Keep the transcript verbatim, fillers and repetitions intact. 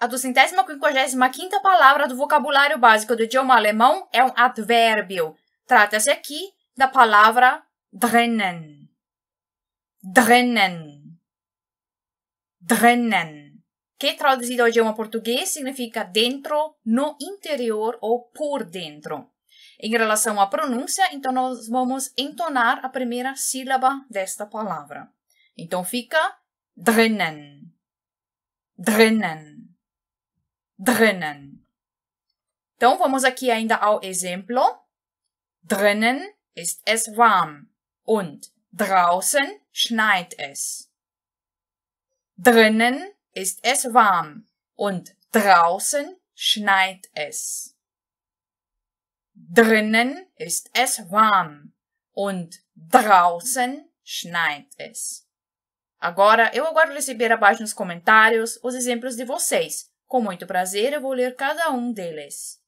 A duzentoquinquagésima quinta palavra do vocabulário básico do idioma alemão é um advérbio. Trata-se aqui da palavra drinnen. Drinnen. Drinnen. Que traduzido ao idioma português significa dentro, no interior ou por dentro. Em relação à pronúncia, então nós vamos entonar a primeira sílaba desta palavra. Então fica drinnen. Drinnen. Drinnen. Então vamos aqui ainda ao exemplo. Drinnen ist es warm und draußen schneit es. Drinnen ist es warm und draußen schneit es. Drinnen ist es warm und draußen schneit es. Agora, eu aguardo receber abaixo nos comentários os exemplos de vocês. Com muito prazer, eu vou ler cada um deles.